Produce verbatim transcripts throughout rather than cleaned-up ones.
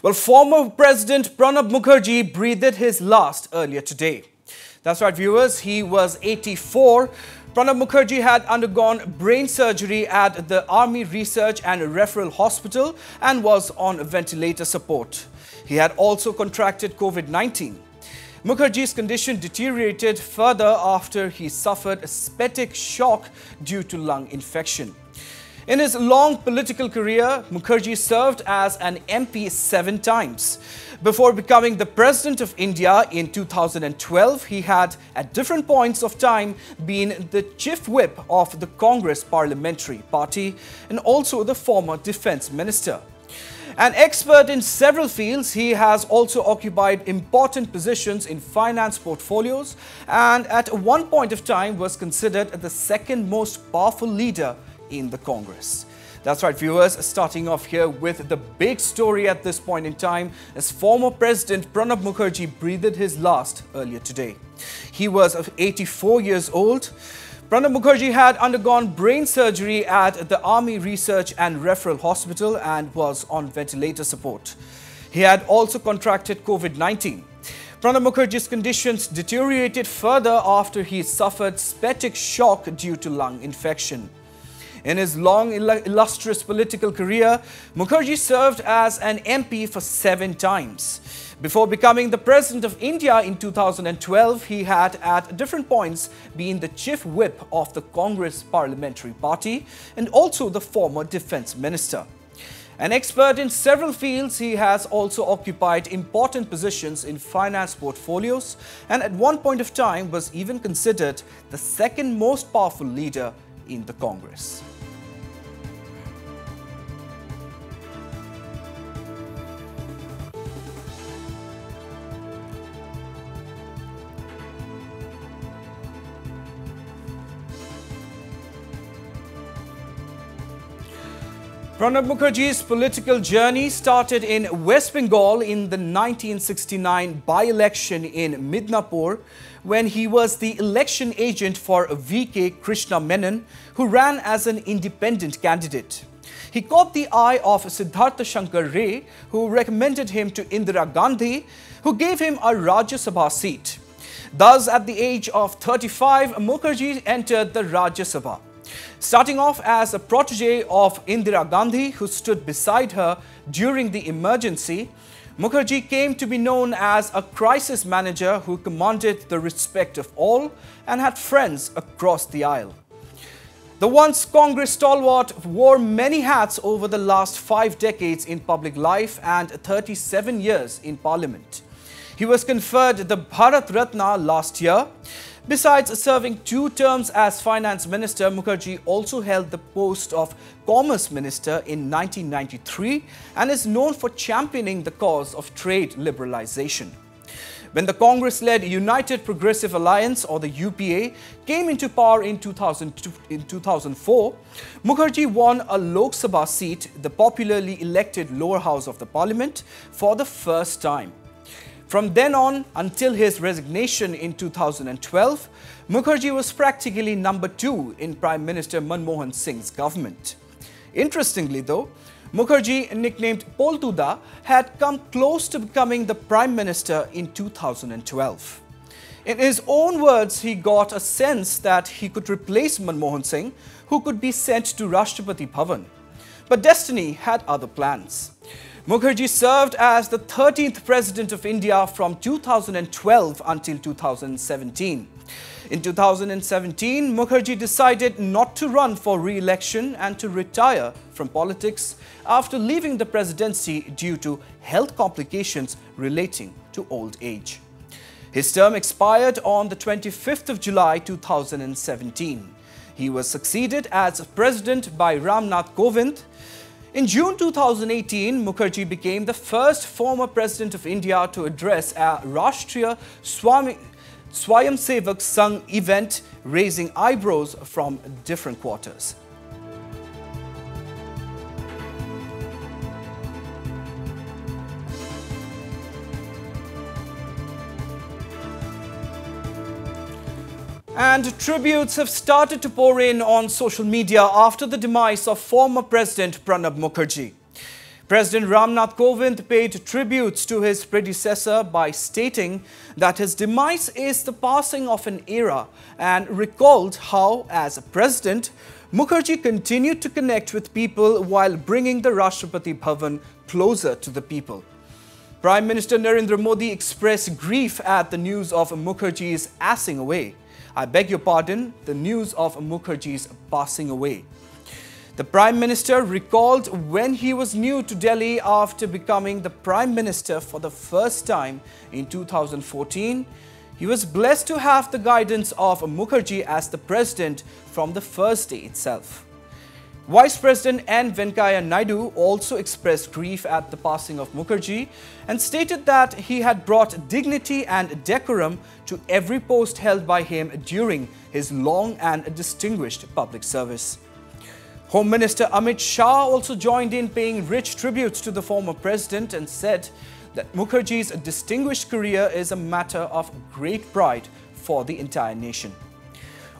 Well, former President Pranab Mukherjee breathed his last earlier today. That's right, viewers, he was eighty-four. Pranab Mukherjee had undergone brain surgery at the Army Research and Referral Hospital and was on ventilator support. He had also contracted COVID nineteen. Mukherjee's condition deteriorated further after he suffered septic shock due to lung infection. In his long political career, Mukherjee served as an M P seven times. Before becoming the President of India in two thousand twelve, he had, at different points of time, been the Chief Whip of the Congress Parliamentary Party and also the former Defence Minister. An expert in several fields, he has also occupied important positions in finance portfolios and at one point of time was considered the second most powerful leader in the Congress. That's right, viewers, starting off here with the big story at this point in time as former President Pranab Mukherjee breathed his last earlier today. He was eighty-four years old. Pranab Mukherjee had undergone brain surgery at the Army Research and Referral Hospital and was on ventilator support. He had also contracted COVID nineteen. Pranab Mukherjee's conditions deteriorated further after he suffered septic shock due to lung infection. In his long, illustrious political career, Mukherjee served as an M P for seven times. Before becoming the President of India in two thousand twelve, he had at different points been the Chief Whip of the Congress Parliamentary Party and also the former Defence Minister. An expert in several fields, he has also occupied important positions in finance portfolios and at one point of time was even considered the second most powerful leader in the Congress. Pranab Mukherjee's political journey started in West Bengal in the nineteen sixty-nine by-election in Midnapur when he was the election agent for V K Krishna Menon, who ran as an independent candidate. He caught the eye of Siddhartha Shankar Ray, who recommended him to Indira Gandhi, who gave him a Rajya Sabha seat. Thus, at the age of thirty-five, Mukherjee entered the Rajya Sabha. Starting off as a protege of Indira Gandhi, who stood beside her during the emergency, Mukherjee came to be known as a crisis manager who commanded the respect of all and had friends across the aisle. The once Congress stalwart wore many hats over the last five decades in public life and thirty-seven years in Parliament. He was conferred the Bharat Ratna last year. Besides serving two terms as Finance Minister, Mukherjee also held the post of Commerce Minister in nineteen ninety-three and is known for championing the cause of trade liberalization. When the Congress-led United Progressive Alliance, or the U P A, came into power in two thousand four, Mukherjee won a Lok Sabha seat, the popularly elected lower house of the parliament, for the first time. From then on, until his resignation in two thousand twelve, Mukherjee was practically number two in Prime Minister Manmohan Singh's government. Interestingly though, Mukherjee, nicknamed Poltuda, had come close to becoming the Prime Minister in two thousand twelve. In his own words, he got a sense that he could replace Manmohan Singh, who could be sent to Rashtrapati Bhavan. But destiny had other plans. Mukherjee served as the thirteenth President of India from two thousand twelve until two thousand seventeen. In two thousand seventeen, Mukherjee decided not to run for re-election and to retire from politics after leaving the presidency due to health complications relating to old age. His term expired on the twenty-fifth of July two thousand seventeen. He was succeeded as President by Ram Nath Kovind. In June two thousand eighteen, Mukherjee became the first former President of India to address a Rashtriya Swayamsevak Sangh event, raising eyebrows from different quarters. And tributes have started to pour in on social media after the demise of former President Pranab Mukherjee. President Ram Nath Kovind paid tributes to his predecessor by stating that his demise is the passing of an era, and recalled how, as a president, Mukherjee continued to connect with people while bringing the Rashtrapati Bhavan closer to the people. Prime Minister Narendra Modi expressed grief at the news of Mukherjee's passing away. I beg your pardon, the news of Mukherjee's passing away. The Prime Minister recalled when he was new to Delhi after becoming the Prime Minister for the first time in two thousand fourteen. He was blessed to have the guidance of Mukherjee as the President from the first day itself. Vice President N. Venkaiah Naidu also expressed grief at the passing of Mukherjee and stated that he had brought dignity and decorum to every post held by him during his long and distinguished public service. Home Minister Amit Shah also joined in paying rich tributes to the former president and said that Mukherjee's distinguished career is a matter of great pride for the entire nation.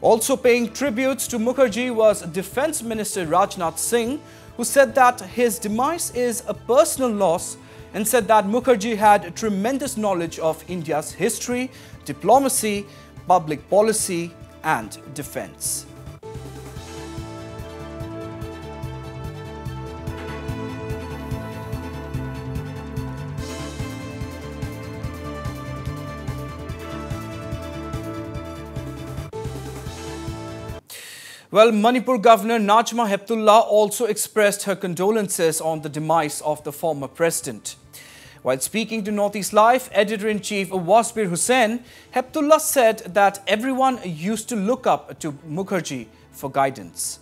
Also paying tributes to Mukherjee was Defence Minister Rajnath Singh, who said that his demise is a personal loss and said that Mukherjee had tremendous knowledge of India's history, diplomacy, public policy and defence. Well, Manipur Governor Najma Heptullah also expressed her condolences on the demise of the former president. While speaking to Northeast Live, Editor-in-Chief Wasbir Hussain, Heptullah said that everyone used to look up to Mukherjee for guidance.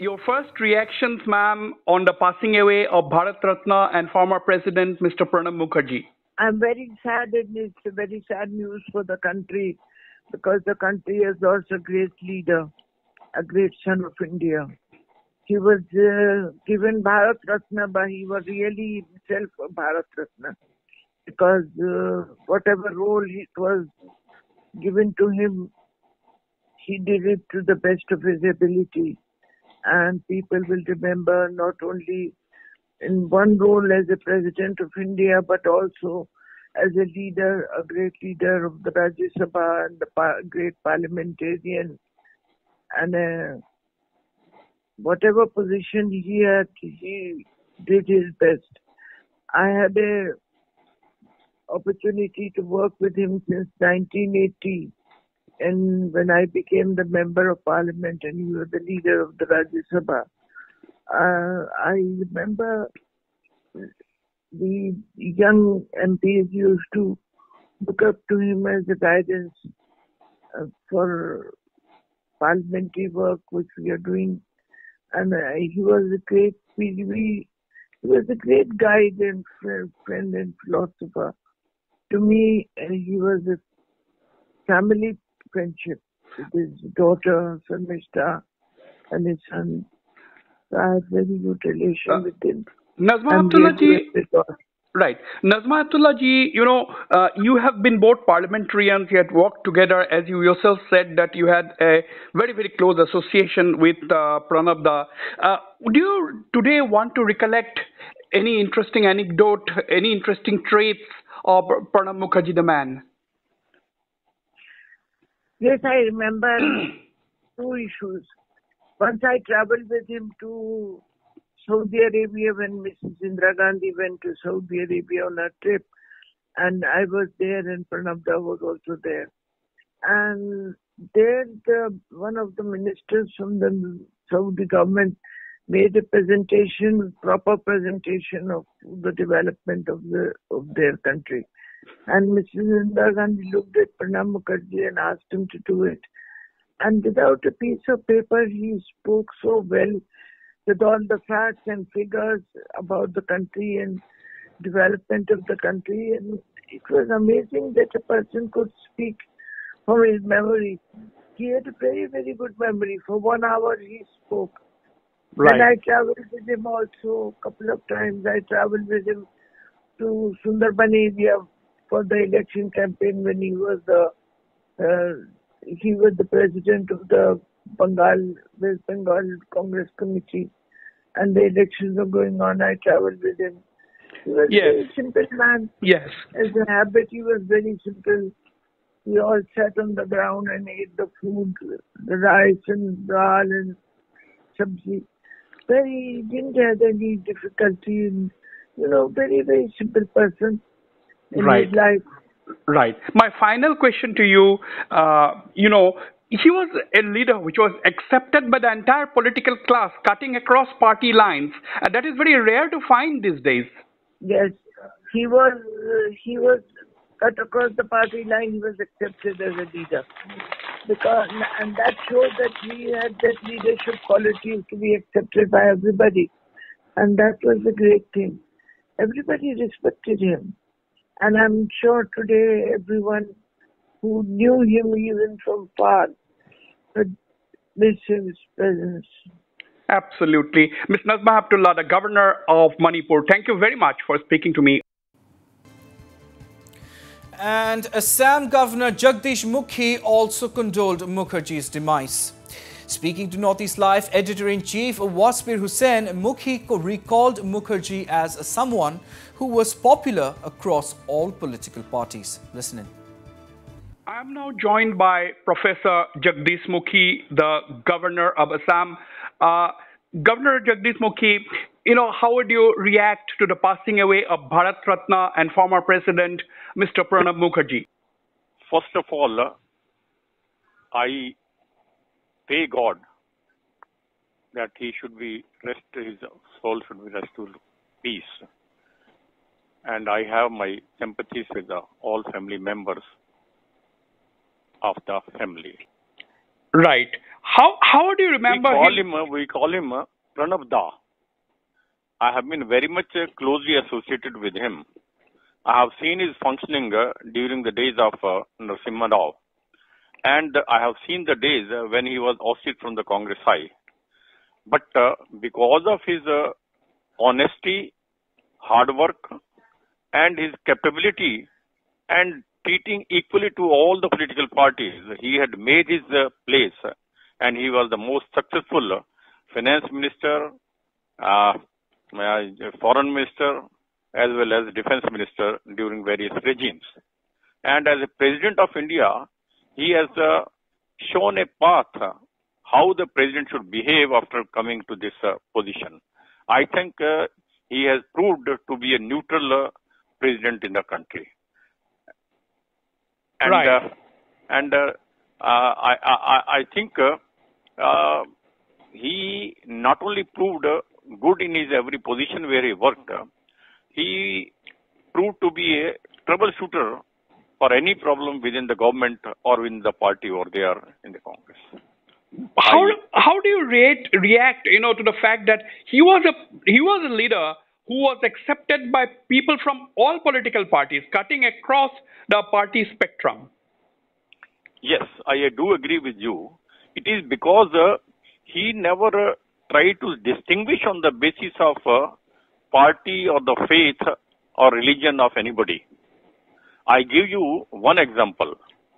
Your first reactions, ma'am, on the passing away of Bharat Ratna and former president Mister Pranab Mukherjee? I'm very sad, and it's a very sad news for the country, because the country has lost a great leader, a great son of India. He was uh, given Bharat Ratna, but he was really himself a Bharat Ratna, because uh, whatever role it was given to him, he did it to the best of his ability. And people will remember not only in one role as a president of India, but also as a leader, a great leader of the Rajya Sabha and the par great parliamentarian, and uh, whatever position he had, he did his best. I had an opportunity to work with him since nineteen eighty, and when I became the member of parliament and he was the leader of the Rajya Sabha, uh, I remember the young M Ps used to look up to him as a guidance uh, for parliamentary work which we are doing, and uh, he was a great he was a great guide and friend and philosopher to me, and he was a family friendship with his daughter Sanvista and his son. So I have very good relation uh. with him. Najma Heptullah ji, right. Najma Heptullah ji, you know, uh, you have been both parliamentarians, you had worked together, as you yourself said that you had a very, very close association with uh, Pranab da. Uh, do you today want to recollect any interesting anecdote, any interesting traits of Pranab Mukherjee, the man? Yes, I remember two issues. Once I traveled with him to Saudi Arabia when Missus Indira Gandhi went to Saudi Arabia on her trip, and I was there and Pranab Da was also there. And there the, one of the ministers from the Saudi government made a presentation, proper presentation of the development of, the, of their country. And Missus Indira Gandhi looked at Pranab Mukherjee and asked him to do it. And without a piece of paper, he spoke so well with all the facts and figures about the country and development of the country. And it was amazing that a person could speak from his memory. He had a very, very good memory. For one hour he spoke. Right. And I traveled with him also a couple of times. I traveled with him to Sundarbania for the election campaign when he was the, uh, he was the president of the Bengal, West Bengal Congress Committee, and the elections are going on. I traveled with him. He was yes. a very simple man. Yes. As a habit, he was very simple. We all sat on the ground and ate the food, the rice and dal and sabzi. Very, didn't have any difficulty in, you know, very, very simple person in right. his life. Right. My final question to you, uh, you know, he was a leader which was accepted by the entire political class, cutting across party lines. Uh, that is very rare to find these days. Yes, he was, uh, he was cut across the party line. He was accepted as a leader. Because, and that showed that he had that leadership qualities to be accepted by everybody. And that was the great thing. Everybody respected him. And I'm sure today everyone who knew him even from far would miss his presence. Absolutely. Miz Najma Heptullah, the governor of Manipur, thank you very much for speaking to me. And Assam Governor Jagdish Mukhi also condoled Mukherjee's demise. Speaking to Northeast Live, Editor-in-Chief Wasbir Hussain, Mukhi recalled Mukherjee as someone who was popular across all political parties. Listen in. I am now joined by Professor Jagdish Mukhi, the Governor of Assam. Uh, Governor Jagdish Mukhi, you know, how would you react to the passing away of Bharat Ratna and former President Mister Pranab Mukherjee? First of all, I pray God that he should be rest, his soul should be rest in peace. And I have my sympathies with the, all family members of the family. Right. How how do you remember we call him? him? We call him Pranab Da. I have been very much closely associated with him. I have seen his functioning during the days of Narsimha Rao. And I have seen the days when he was ousted from the Congress side. But because of his honesty, hard work, and his capability, and treating equally to all the political parties, he had made his place, and he was the most successful finance minister, uh, foreign minister, as well as defense minister during various regimes. And as a president of India, he has uh, shown a path uh, how the president should behave after coming to this uh, position. I think uh, he has proved to be a neutral uh, president in the country. And right. uh, and uh, uh, I, I, I think uh, uh, he not only proved uh, good in his every position where he worked, uh, he proved to be a troubleshooter for any problem within the government or within the party or there in the Congress. How how do you react react you know to the fact that he was a he was a leader who was accepted by people from all political parties, cutting across the party spectrum? Yes, I do agree with you. It is because uh, he never uh, tried to distinguish on the basis of uh, party or the faith or religion of anybody. I give you one example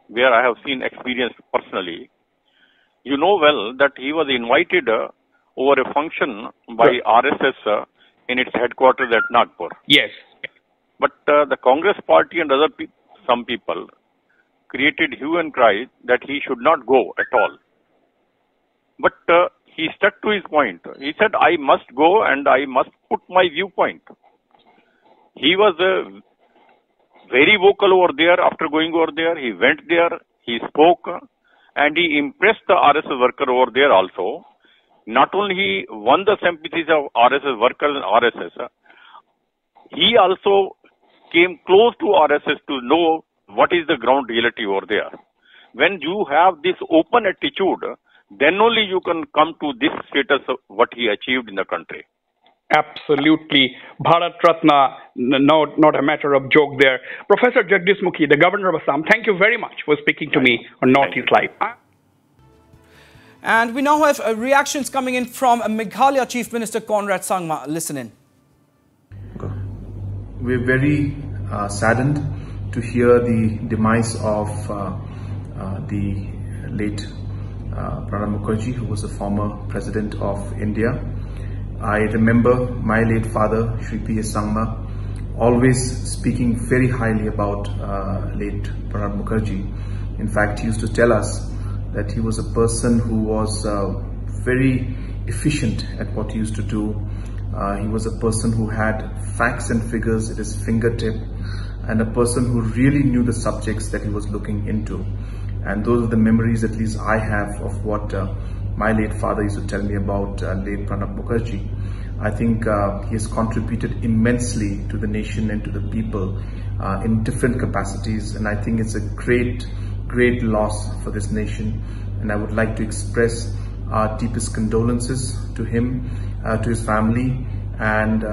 where I have seen experience personally. You know well that he was invited uh, over a function by R S S uh, in its headquarters at Nagpur. Yes. But uh, the Congress party and other pe some people created hue and cry that he should not go at all. But uh, he stuck to his point. He said, I must go and I must put my viewpoint. He was uh, very vocal over there. After going over there, he went there, he spoke, and he impressed the R S S worker over there also. Not only he won the sympathies of R S S workers and R S S, he also came close to R S S to know what is the ground reality over there. When you have this open attitude, then only you can come to this status of what he achieved in the country. Absolutely. Bharat Ratna, no, not a matter of joke there. Professor Jagdish Mukhi, the Governor of Assam, thank you very much for speaking to me on Northeast Live. And we now have reactions coming in from Meghalaya Chief Minister Conrad Sangma. Listen in. We're very uh, saddened to hear the demise of uh, uh, the late uh, Pranab Mukherjee, who was the former President of India. I remember my late father, Shri P S Sangma, always speaking very highly about uh, late Pranab Mukherjee. In fact, he used to tell us that he was a person who was uh, very efficient at what he used to do. Uh, he was a person who had facts and figures at his fingertip, and a person who really knew the subjects that he was looking into. And those are the memories, at least I have, of what uh, my late father used to tell me about uh, late Pranab Mukherjee. I think uh, he has contributed immensely to the nation and to the people uh, in different capacities, and I think it's a great, great loss for this nation. And I would like to express our deepest condolences to him, uh, to his family, and uh,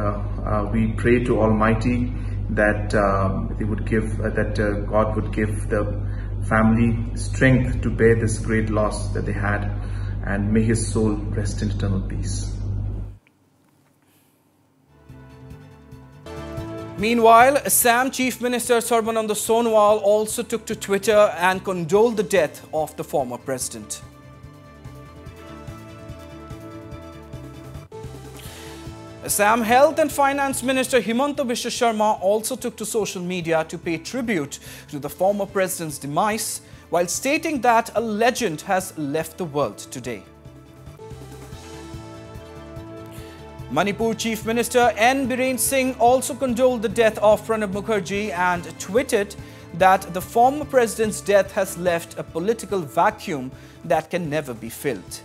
uh, we pray to Almighty that uh, they would give, uh, that uh, God would give the family strength to bear this great loss that they had, and may his soul rest in eternal peace. Meanwhile, Assam Chief Minister Sarbanand Sonowal also took to Twitter and condoled the death of the former president. Assam Health and Finance Minister Himanta Biswa Sharma also took to social media to pay tribute to the former president's demise, while stating that a legend has left the world today. Manipur Chief Minister N Biren Singh also condoled the death of Pranab Mukherjee and tweeted that the former president's death has left a political vacuum that can never be filled.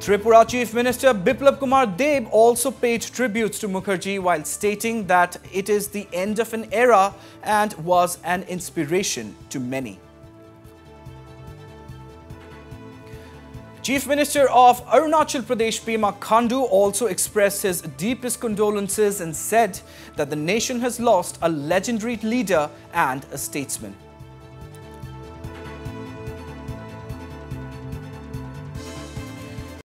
Tripura Chief Minister Biplab Kumar Deb also paid tributes to Mukherjee while stating that it is the end of an era and was an inspiration to many. Chief Minister of Arunachal Pradesh Pema Khandu also expressed his deepest condolences and said that the nation has lost a legendary leader and a statesman.